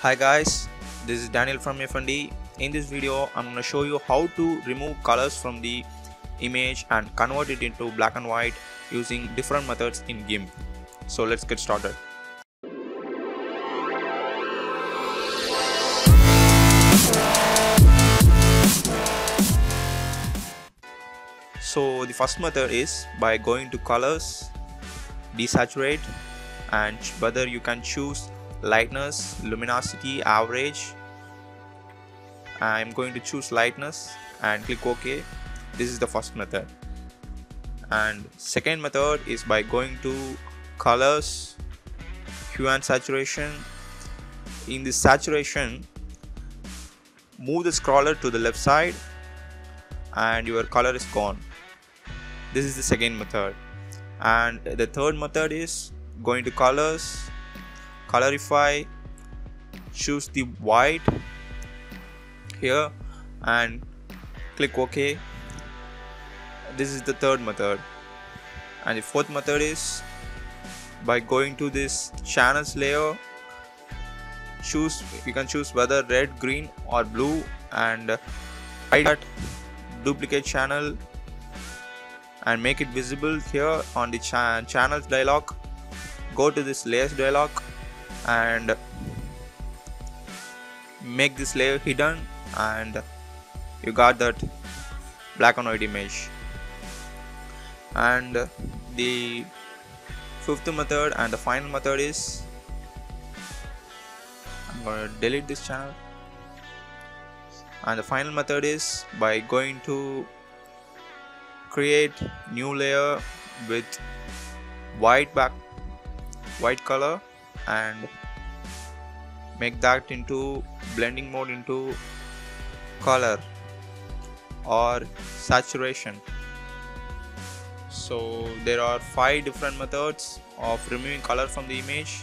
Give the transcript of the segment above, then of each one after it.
Hi guys, this is Daniel from F&D. In this video, I'm going to show you how to remove colors from the image and convert it into black and white using different methods in GIMP. So let's get started. So the first method is by going to colors, desaturate, and whether you can choose lightness, luminosity, average. I'm going to choose lightness and click OK. This is the first method. And second method is by going to colors, hue and saturation. In the saturation, move the scroller to the left side and your color is gone. This is the second method. And the third method is going to colors, Colorify, choose the white here and click OK. This is the third method. And the fourth method is by going to this channels layer, you can choose whether red, green or blue, and duplicate channel and make it visible here on the channels dialog. Go to this layers dialog and make this layer hidden, and you got that black and white image. And the fifth method and the final method is, I'm gonna delete this channel. And the final method is by going to create new layer with white color and make that into blending mode into color or saturation. So there are 5 different methods of removing color from the image.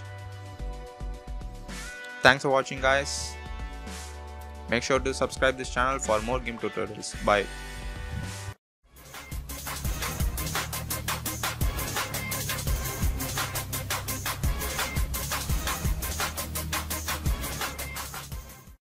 Thanks for watching guys. Make sure to subscribe this channel for more GIMP tutorials. Bye.